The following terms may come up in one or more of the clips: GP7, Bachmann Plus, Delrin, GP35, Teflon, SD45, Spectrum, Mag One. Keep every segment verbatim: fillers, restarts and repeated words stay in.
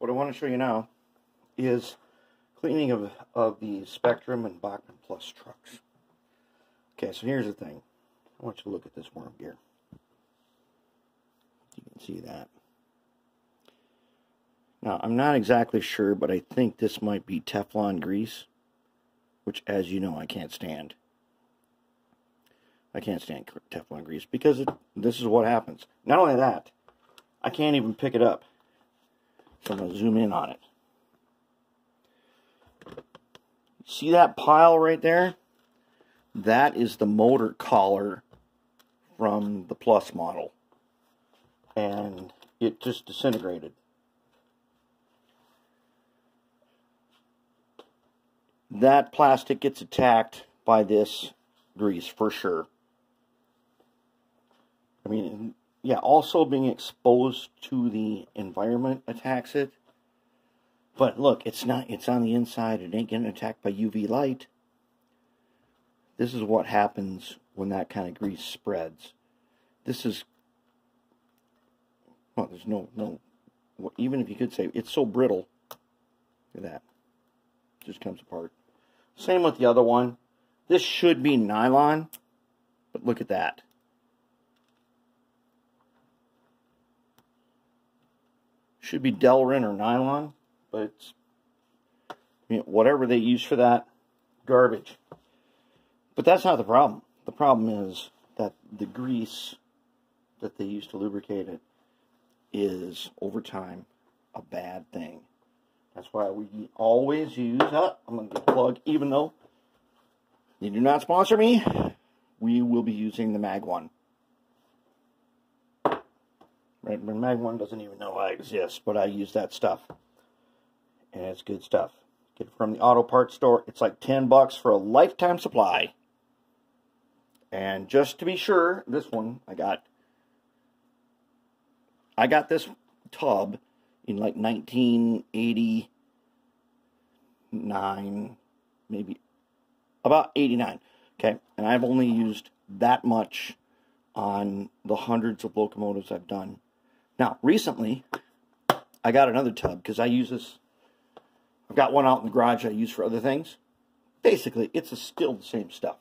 What I want to show you now is cleaning of, of the Spectrum and Bachmann Plus trucks. Okay, so here's the thing. I want you to look at this worm gear. You can see that. Now, I'm not exactly sure, but I think this might be Teflon grease, which, as you know, I can't stand. I can't stand Teflon grease because it, this is what happens. Not only that, I can't even pick it up. So I'm going to zoom in on it. See that pile right there? That is the motor collar from the Plus model. And it just disintegrated. That plastic gets attacked by this grease for sure. I mean, yeah, also being exposed to the environment attacks it. But look, it's not, it's on the inside. It ain't getting attacked by U V light. This is what happens when that kind of grease spreads. This is, well, there's no, no, even if you could say, it's so brittle. Look at that. It just comes apart. Same with the other one. This should be nylon, but look at that. Should be Delrin or nylon, but it's, I mean, whatever they use for that, garbage. But that's not the problem. The problem is that the grease that they use to lubricate it is, over time, a bad thing. That's why we always use, uh, I'm going to get a plug, even though they do not sponsor me, we will be using the Mag One. Right, but Mag One doesn't even know I exist, but I use that stuff. And it's good stuff. Get it from the auto parts store. It's like ten bucks for a lifetime supply. And just to be sure, this one I got, I got this tub in like nineteen eighty-nine, maybe about eighty-nine, okay, and I've only used that much on the hundreds of locomotives I've done. Now, recently, I got another tub, because I use this, I've got one out in the garage I use for other things. Basically, it's a, still the same stuff,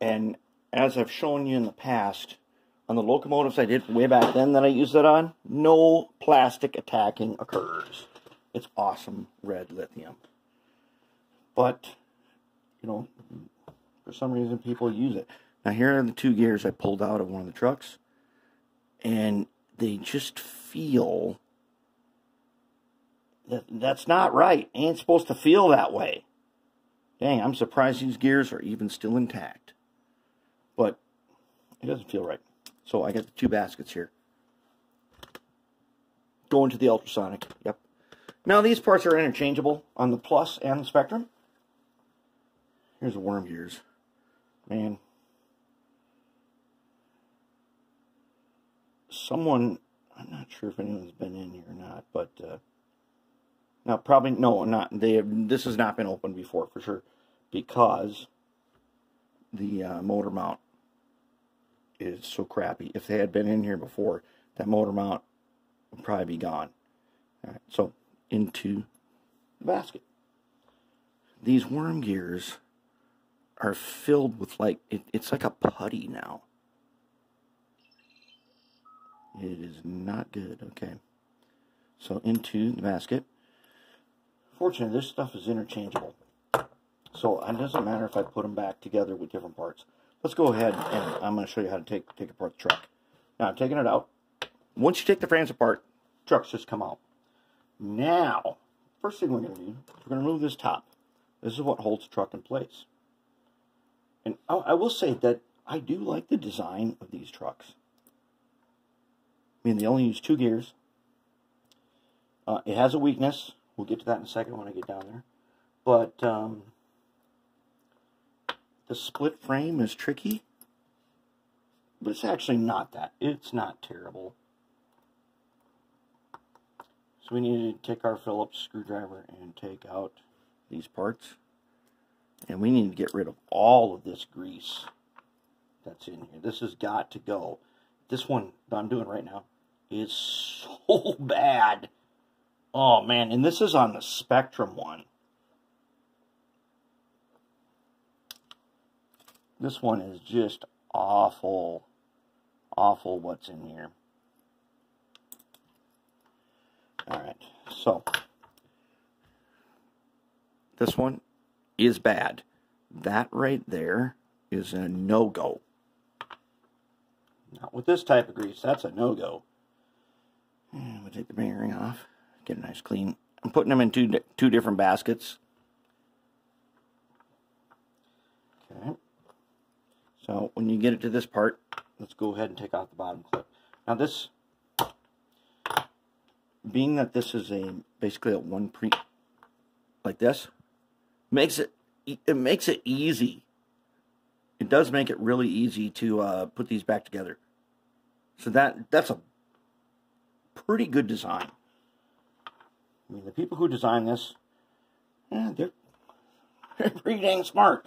and as I've shown you in the past, on the locomotives I did way back then that I used that on, no plastic attacking occurs. It's awesome red lithium. But, you know, for some reason people use it. Now here are the two gears I pulled out of one of the trucks. And they just feel that that's not right. Ain't supposed to feel that way. Dang, I'm surprised these gears are even still intact. But it doesn't feel right. So I got the two baskets here. Going to the ultrasonic. Yep. Now these parts are interchangeable on the Plus and the Spectrum. Here's the worm gears. Man. Someone, I'm not sure if anyone's been in here or not, but uh now probably no, not they have, this has not been opened before for sure, because the uh, motor mount is so crappy. If they had been in here before, that motor mount would probably be gone. All right, so into the basket. These worm gears are filled with like it, it's like a putty now. It is not good. Okay, so into the basket. Fortunately, this stuff is interchangeable, so it doesn't matter if I put them back together with different parts. Let's go ahead and I'm going to show you how to take, take apart the truck. Now, I'm taking it out. Once you take the frames apart, trucks just come out. Now, first thing we're going to do is we're going to remove this top. This is what holds the truck in place. And I, I will say that I do like the design of these trucks. I mean, they only use two gears. Uh, it has a weakness. We'll get to that in a second when I get down there. But, um... the split frame is tricky, but it's actually not that. It's not terrible. So we need to take our Phillips screwdriver and take out these parts. And we need to get rid of all of this grease that's in here. This has got to go. This one that I'm doing right now is so bad. Oh man, and this is on the Spectrum one. This one is just awful, awful what's in here. Alright, so this one is bad. That right there is a no-go. Not with this type of grease, that's a no-go. And we'll take the bearing off, get a nice clean. I'm putting them in two, two different baskets. Okay. So when you get it to this part, let's go ahead and take off the bottom clip. Now this, being that this is a basically a one pre, like this, makes it it makes it easy. It does make it really easy to uh, put these back together. So that that's a pretty good design. I mean, the people who designed this, yeah, they're they're pretty dang smart.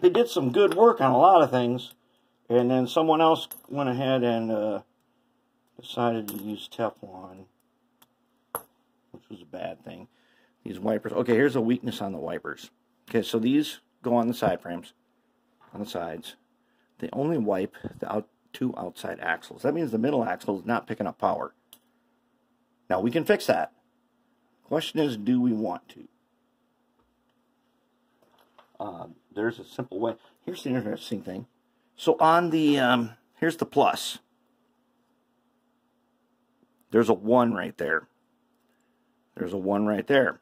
They did some good work on a lot of things, and then someone else went ahead and uh, decided to use Teflon, which was a bad thing. These wipers. Okay, here's a weakness on the wipers. Okay, so these go on the side frames, on the sides. They only wipe the out, two outside axles. That means the middle axle is not picking up power. Now, we can fix that. Question is, do we want to? Um, there's a simple way. Here's the interesting thing. So on the, um, here's the Plus. There's a one right there. There's a one right there.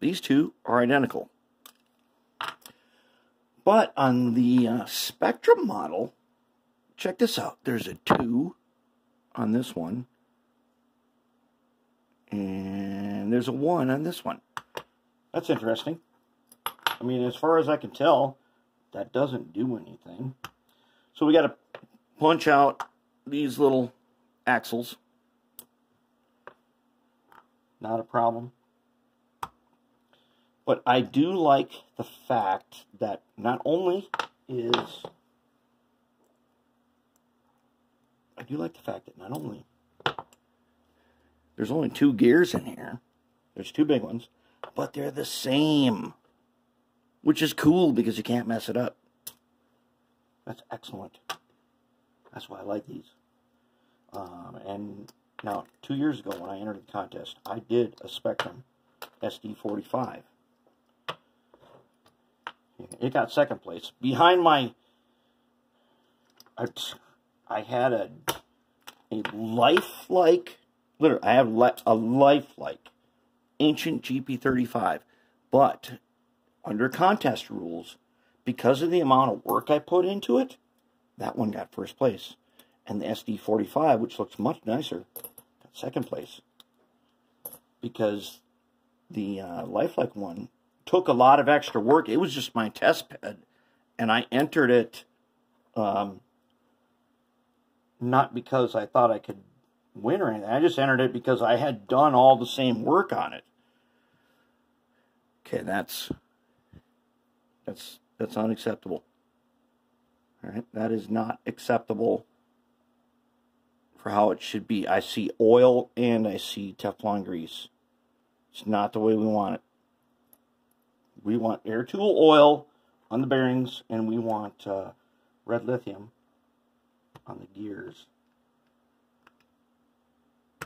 These two are identical. But on the uh, Spectrum model, check this out. There's a two on this one. And there's a one on this one. That's interesting. I mean, as far as I can tell, that doesn't do anything. So we got to punch out these little axles. Not a problem. But I do like the fact that not only is... I do like the fact that not only... There's only two gears in here. There's two big ones. But they're the same. Which is cool because you can't mess it up. That's excellent. That's why I like these. Um, and now, two years ago when I entered the contest, I did a Spectrum S D forty-five. It got second place. Behind my... I, I had a, a lifelike... Literally, I have li a lifelike ancient G P thirty-five. But... under contest rules, because of the amount of work I put into it, that one got first place. And the S D forty-five, which looks much nicer, got second place. Because the uh, lifelike one took a lot of extra work. It was just my test bed, and I entered it um, not because I thought I could win or anything. I just entered it because I had done all the same work on it. Okay, that's... That's that's unacceptable. All right, that is not acceptable for how it should be. I see oil and I see Teflon grease. It's not the way we want it. We want air tool oil on the bearings, and we want uh, red lithium on the gears.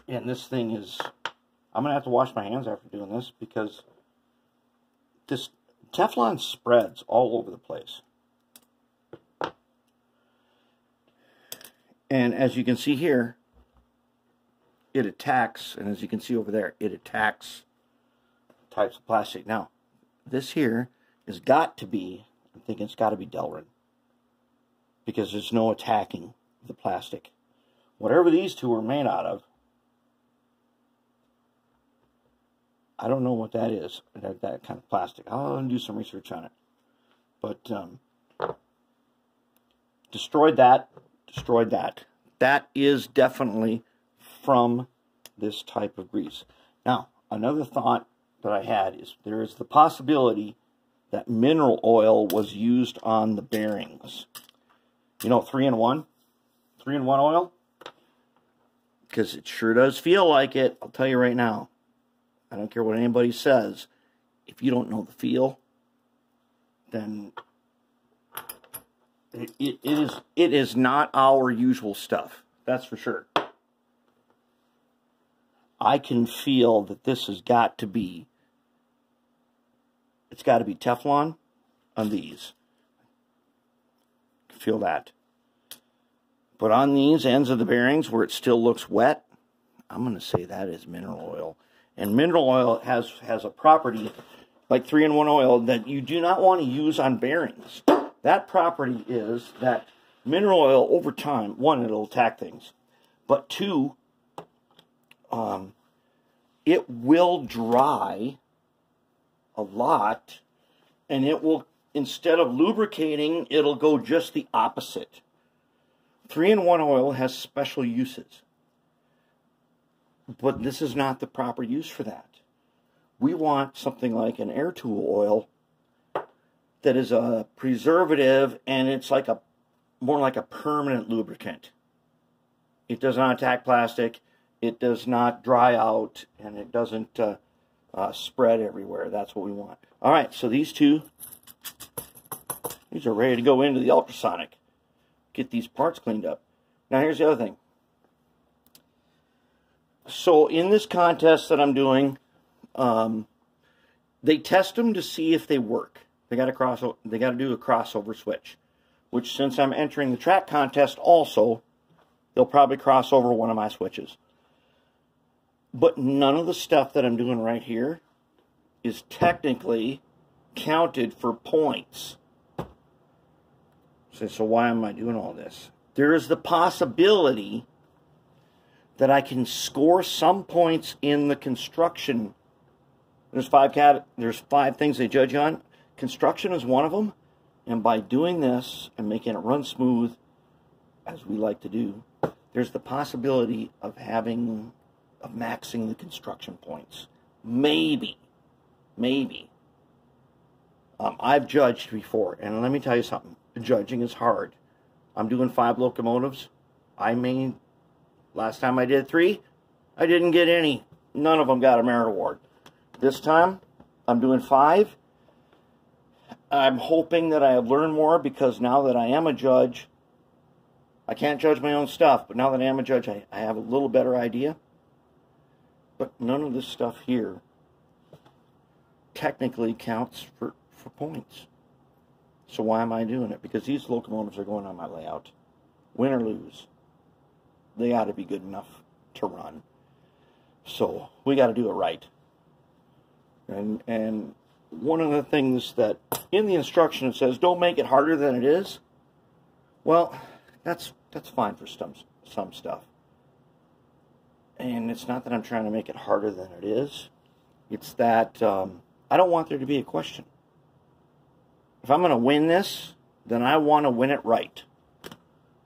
And this thing is... I'm going to have to wash my hands after doing this because this... Teflon spreads all over the place. And as you can see here, it attacks, and as you can see over there, it attacks types of plastic. Now, this here has got to be, I think it's got to be Delrin, because there's no attacking the plastic. Whatever these two are made out of, I don't know what that is, that, that kind of plastic. I'll do some research on it. But, um, destroyed that, destroyed that. That is definitely from this type of grease. Now, another thought that I had is there is the possibility that mineral oil was used on the bearings. You know, three in one? three in one oil? Because it sure does feel like it, I'll tell you right now. I don't care what anybody says. If you don't know the feel, then it, it, it is it is not our usual stuff. That's for sure. I can feel that this has got to be, it's got to be Teflon on these. Feel that. But on these ends of the bearings where it still looks wet, I'm going to say that is mineral oil. And mineral oil has, has a property, like three in one oil, that you do not want to use on bearings. That property is that mineral oil, over time, one, it'll attack things. But two, um, it will dry a lot, and it will, instead of lubricating, it'll go just the opposite. three in one oil has special uses. But this is not the proper use for that. We want something like an air tool oil that is a preservative, and it's like a more like a permanent lubricant. It does not attack plastic, it does not dry out, and it doesn't uh, uh, spread everywhere. That's what we want. Alright, so these two, these are ready to go into the ultrasonic. Get these parts cleaned up. Now here's the other thing. So in this contest that I'm doing, um, they test them to see if they work. They got to cross. They got to do a crossover switch, which since I'm entering the track contest, also, they'll probably cross over one of my switches. But none of the stuff that I'm doing right here is technically counted for points. So why am I doing all this? There is the possibility that I can score some points in the construction. There's five cat. There's five things they judge on. Construction is one of them, and by doing this and making it run smooth, as we like to do, there's the possibility of having, of maxing the construction points. Maybe, maybe. Um, I've judged before, and let me tell you something. Judging is hard. I'm doing five locomotives. I mean, last time I did three, I didn't get any. None of them got a merit award. This time, I'm doing five. I'm hoping that I have learned more, because now that I am a judge, I can't judge my own stuff, but now that I am a judge, I, I have a little better idea. But none of this stuff here technically counts for, for points. So why am I doing it? Because these locomotives are going on my layout. Win or lose, they ought to be good enough to run. So we got to do it right. And and one of the things that in the instruction it says, don't make it harder than it is. Well, that's that's fine for some some stuff. And it's not that I'm trying to make it harder than it is. It's that um, I don't want there to be a question. If I'm going to win this, then I want to win it right.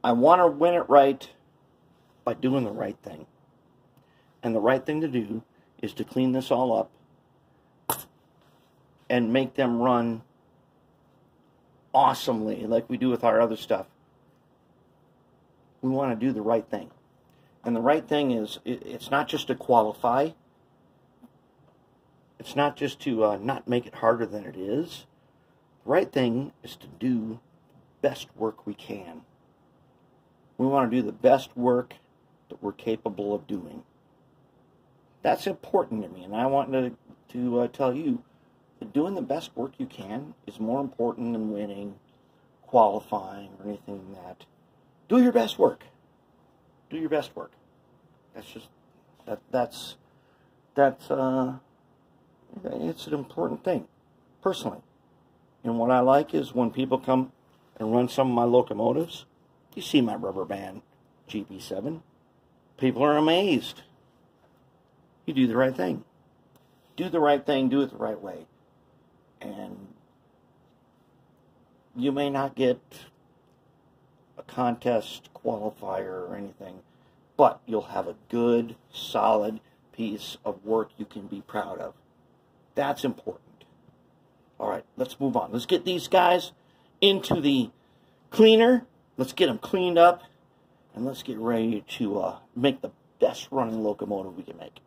I want to win it right by doing the right thing. And the right thing to do is to clean this all up and make them run awesomely like we do with our other stuff. We want to do the right thing. And the right thing is, it's not just to qualify. It's not just to uh, not make it harder than it is. The right thing is to do the best work we can. We want to do the best work that we're capable of doing. That's important to me, and I want to, to uh, tell you that doing the best work you can is more important than winning, qualifying, or anything like that. Do your best work. Do your best work. That's just, that, that's, that's, uh, it's an important thing, personally. And what I like is when people come and run some of my locomotives, you see my rubber band G P seven. People are amazed. You do the right thing. Do the right thing, do it the right way. And you may not get a contest qualifier or anything, but you'll have a good, solid piece of work you can be proud of. That's important. Alright, let's move on. Let's get these guys into the cleaner. Let's get them cleaned up. And let's get ready to uh, make the best running locomotive we can make.